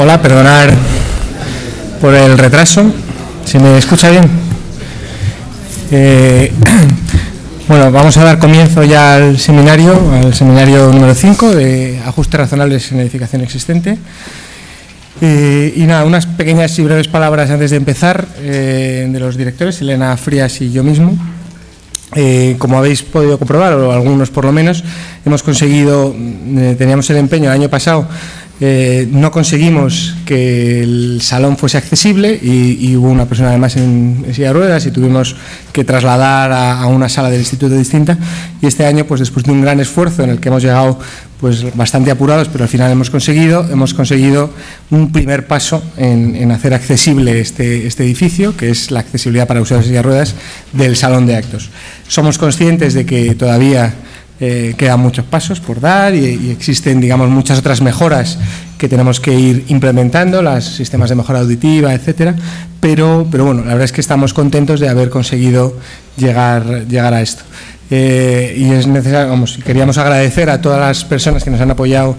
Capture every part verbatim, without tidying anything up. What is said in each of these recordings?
Hola, perdonad por el retraso. ¿Se me escucha bien? Eh, bueno, vamos a dar comienzo ya al seminario, al seminario número cinco de ajustes razonables en edificación existente. Eh, y nada, unas pequeñas y breves palabras antes de empezar eh, de los directores, Elena Frías y yo mismo. Eh, como habéis podido comprobar, o algunos por lo menos, hemos conseguido, eh, teníamos el empeño el año pasado, eh, no conseguimos que el salón fuese accesible y, y hubo una persona además en, en silla de ruedas y tuvimos que trasladar a, a una sala del instituto distinta, y este año, pues después de un gran esfuerzo en el que hemos llegado pues bastante apurados, pero al final hemos conseguido, hemos conseguido un primer paso en, en hacer accesible este, este edificio, que es la accesibilidad para usuarios de silla de ruedas del salón de actos. Somos conscientes de que todavía eh, quedan muchos pasos por dar y, y existen, digamos, muchas otras mejoras que tenemos que ir implementando, los sistemas de mejora auditiva, etcétera, pero, pero bueno, la verdad es que estamos contentos de haber conseguido llegar, llegar a esto. Eh, y es necesario, vamos, queríamos agradecer a todas las personas que nos han apoyado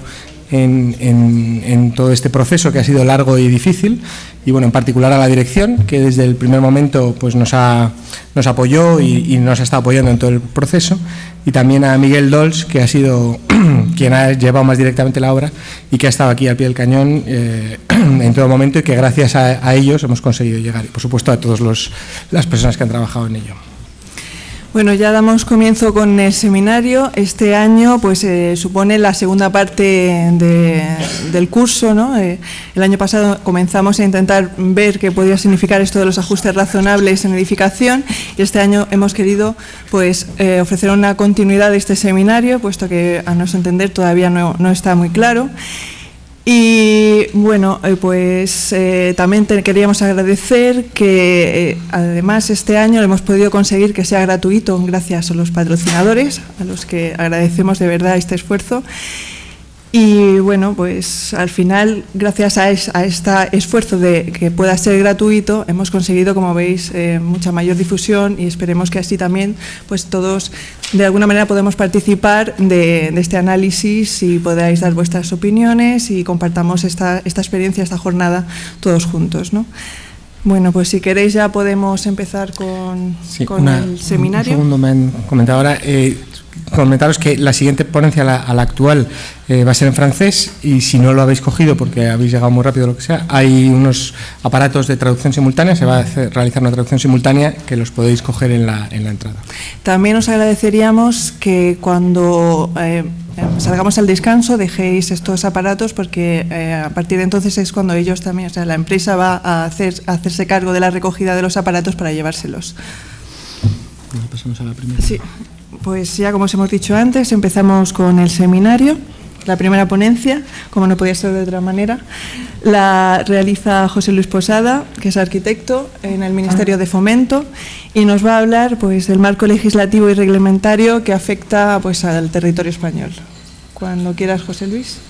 en, en, en todo este proceso, que ha sido largo y difícil, y bueno, en particular a la dirección, que desde el primer momento pues nos, ha, nos apoyó y, y nos ha estado apoyando en todo el proceso, y también a Miguel Dolz, que ha sido quien ha llevado más directamente la obra y que ha estado aquí al pie del cañón eh, en todo momento, y que gracias a, a ellos hemos conseguido llegar, y por supuesto a todas las personas que han trabajado en ello. Bueno, ya damos comienzo con el seminario. Este año pues eh, supone la segunda parte de, del curso, ¿no? Eh, el año pasado comenzamos a intentar ver qué podía significar esto de los ajustes razonables en edificación, y este año hemos querido pues eh, ofrecer una continuidad de este seminario, puesto que a nuestro entender todavía no, no está muy claro. Y bueno, pues eh, también te queríamos agradecer que eh, además este año hemos podido conseguir que sea gratuito gracias a los patrocinadores, a los que agradecemos de verdad este esfuerzo. Y bueno, pues al final, gracias a, es, a este esfuerzo de que pueda ser gratuito, hemos conseguido, como veis, eh, mucha mayor difusión, y esperemos que así también pues todos de alguna manera podemos participar de, de este análisis y podáis dar vuestras opiniones y compartamos esta, esta experiencia, esta jornada todos juntos, ¿no? Bueno, pues si queréis ya podemos empezar con, sí, con una, el seminario. Un segundo, me han comentado ahora. Eh, comentaros que la siguiente ponencia, la, a la actual, eh, va a ser en francés, y si no lo habéis cogido porque habéis llegado muy rápido o lo que sea, hay unos aparatos de traducción simultánea, se va a hacer, realizar una traducción simultánea que los podéis coger en la, en la entrada. También os agradeceríamos que cuando Eh, salgamos al descanso dejéis estos aparatos, porque eh, a partir de entonces es cuando ellos también, o sea, la empresa va a, hacer, a hacerse cargo de la recogida de los aparatos para llevárselos. Pasamos a la primera. Sí, pues ya como os hemos dicho antes, empezamos con el seminario. La primera ponencia, como no podía ser de otra manera, la realiza José Luis Posada, que es arquitecto en el Ministerio de Fomento, y nos va a hablar pues del marco legislativo y reglamentario que afecta pues al territorio español. Cuando quieras, José Luis.